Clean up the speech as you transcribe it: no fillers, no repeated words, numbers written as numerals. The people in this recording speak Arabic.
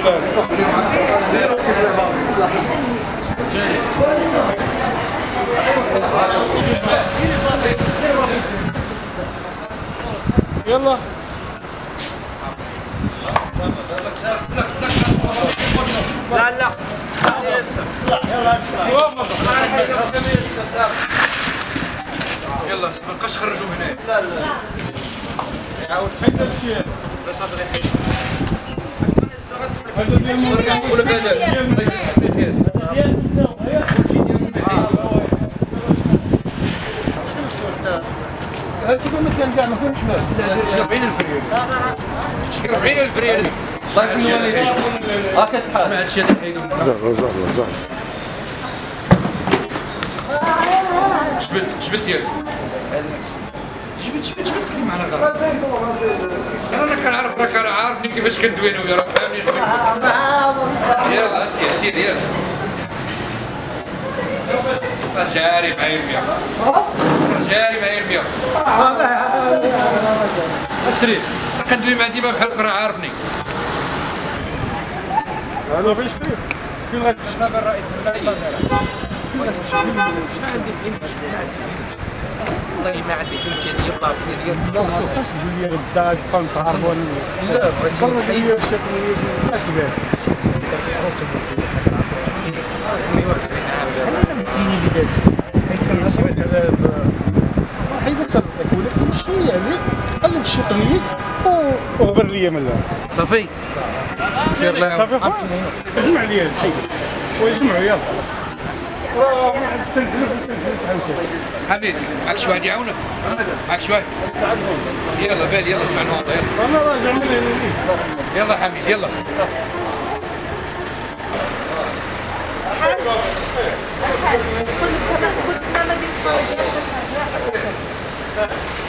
يلا لا لا يلا ما بقاش خرجوا هنا لا لا يعاود حتى الشيء باش هذا اللي حيد هذا اللي رجع تقول لك هذا الله يجزيك خير ديال التوهيه كلشي ديالهم بعيد هادشي كامل كان كاع ما فيهمش ماس 40000 ريال 40000 ريال الله يرحم الوالدين هاك الصحه سمع هادشي هذا حيدو زهر زهر جبت ديالك جبت كلي معنا غلط انا كنعرف راك عارفني كيفاش كندوي انا ويا راه فاهمني شنو يلاه سير يلاه جاري معايا المياه جاري معايا المياه اسري كندوي مع ديما بحال راه عارفني انا فين شريت فين غتشرب الرئيس ما عندي فين والله ما عندي فين مشي ديال بلاصتي ديال شوف اش تقول لي غدا بقاو نتعرفوا لا بغيت نحيد اش باه انا مزيني اللي دازت كنمشي مثلا حيدك صدقك ولكن مشي يعني قلب شي قنيت وغبر لي من هنا صافي سير صافي جمع لي الحيد وجمعوا يلا حبيبي معاك شي واحد يعاونك معاك شي واحد يلا بال يلا طلع نوضه يلا انا راجع من هنا يلا حميد يلا